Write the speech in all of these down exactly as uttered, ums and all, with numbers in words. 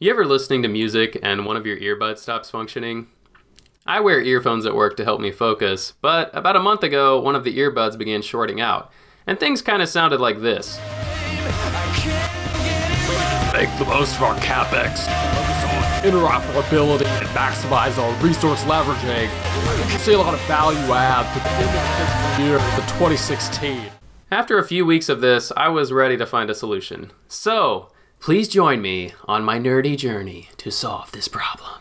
You ever listening to music and one of your earbuds stops functioning? I wear earphones at work to help me focus, but about a month ago, one of the earbuds began shorting out, and things kind of sounded like this. Make the most of our capex, focus on interoperability, and maximize our resource leveraging. You'll see a lot of value add to the year of twenty sixteen. After a few weeks of this, I was ready to find a solution. So, please join me on my nerdy journey to solve this problem.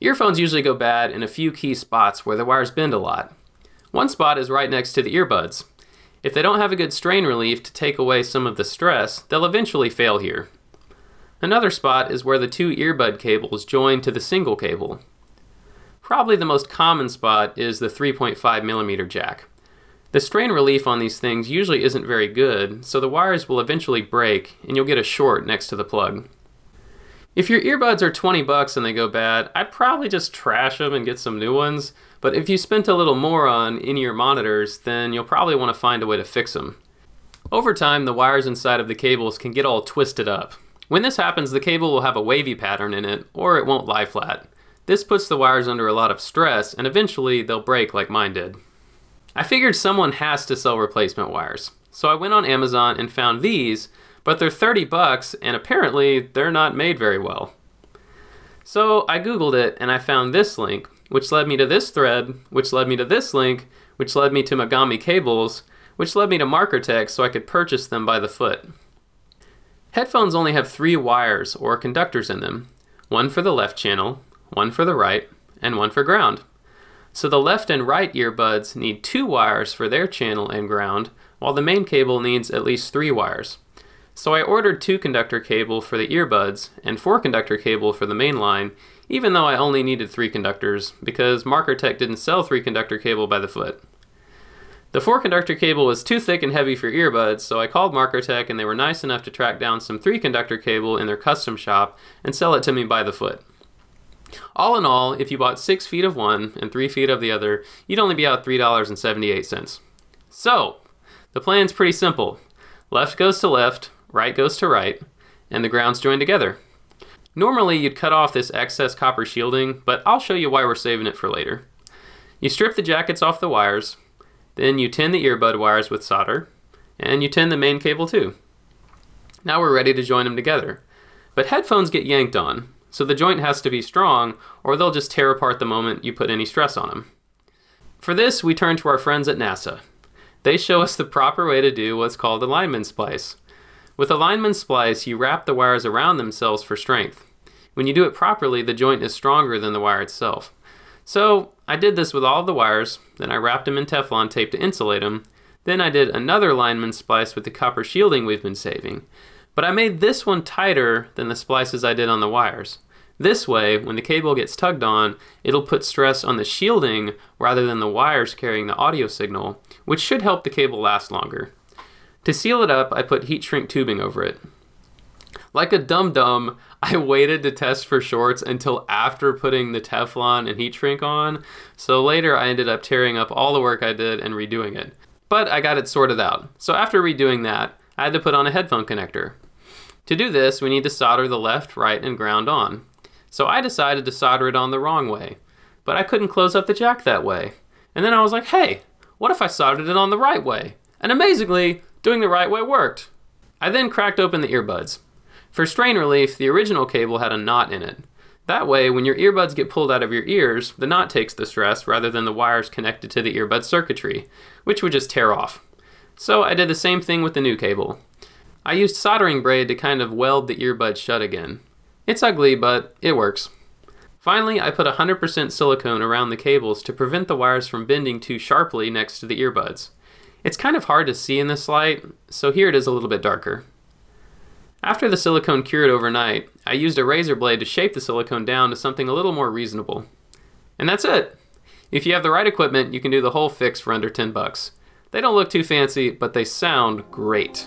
Earphones usually go bad in a few key spots where the wires bend a lot. One spot is right next to the earbuds. If they don't have a good strain relief to take away some of the stress, they'll eventually fail here. Another spot is where the two earbud cables join to the single cable. Probably the most common spot is the three point five millimeter jack. The strain relief on these things usually isn't very good, so the wires will eventually break and you'll get a short next to the plug. If your earbuds are twenty bucks and they go bad, I'd probably just trash them and get some new ones, but if you spent a little more on in-ear monitors, then you'll probably want to find a way to fix them. Over time, the wires inside of the cables can get all twisted up. When this happens, the cable will have a wavy pattern in it, or it won't lie flat. This puts the wires under a lot of stress, and eventually they'll break like mine did. I figured someone has to sell replacement wires, so I went on Amazon and found these, but they're thirty bucks and apparently they're not made very well. So I Googled it and I found this link, which led me to this thread, which led me to this link, which led me to Mogami cables, which led me to Markertek so I could purchase them by the foot. Headphones only have three wires or conductors in them, one for the left channel, one for the right, and one for ground. So the left and right earbuds need two wires for their channel and ground, while the main cable needs at least three wires. So I ordered two conductor cable for the earbuds and four conductor cable for the main line, even though I only needed three conductors because Markertek didn't sell three conductor cable by the foot. The four conductor cable was too thick and heavy for earbuds, so I called Markertek and they were nice enough to track down some three conductor cable in their custom shop and sell it to me by the foot. All in all, if you bought six feet of one and three feet of the other, you'd only be out three dollars and seventy-eight cents. So, the plan's pretty simple. Left goes to left, right goes to right, and the ground's joined together. Normally, you'd cut off this excess copper shielding, but I'll show you why we're saving it for later. You strip the jackets off the wires, then you tin the earbud wires with solder, and you tin the main cable too. Now we're ready to join them together. But headphones get yanked on, so the joint has to be strong, or they'll just tear apart the moment you put any stress on them. For this, we turn to our friends at NASA. They show us the proper way to do what's called a lineman splice. With a lineman splice, you wrap the wires around themselves for strength. When you do it properly, the joint is stronger than the wire itself. So I did this with all of the wires, then I wrapped them in Teflon tape to insulate them, then I did another lineman splice with the copper shielding we've been saving. But I made this one tighter than the splices I did on the wires. This way, when the cable gets tugged on, it'll put stress on the shielding rather than the wires carrying the audio signal, which should help the cable last longer. To seal it up, I put heat shrink tubing over it. Like a dum-dum, I waited to test for shorts until after putting the Teflon and heat shrink on, so later I ended up tearing up all the work I did and redoing it. But I got it sorted out. So after redoing that, I had to put on a headphone connector. To do this, we need to solder the left, right, and ground on. So I decided to solder it on the wrong way, but I couldn't close up the jack that way. And then I was like, hey, what if I soldered it on the right way? And amazingly, doing the right way worked. I then cracked open the earbuds. For strain relief, the original cable had a knot in it. That way, when your earbuds get pulled out of your ears, the knot takes the stress rather than the wires connected to the earbud circuitry, which would just tear off. So I did the same thing with the new cable. I used soldering braid to kind of weld the earbud shut again. It's ugly, but it works. Finally, I put one hundred percent silicone around the cables to prevent the wires from bending too sharply next to the earbuds. It's kind of hard to see in this light, so here it is a little bit darker. After the silicone cured overnight, I used a razor blade to shape the silicone down to something a little more reasonable. And that's it! If you have the right equipment, you can do the whole fix for under ten bucks. They don't look too fancy, but they sound great.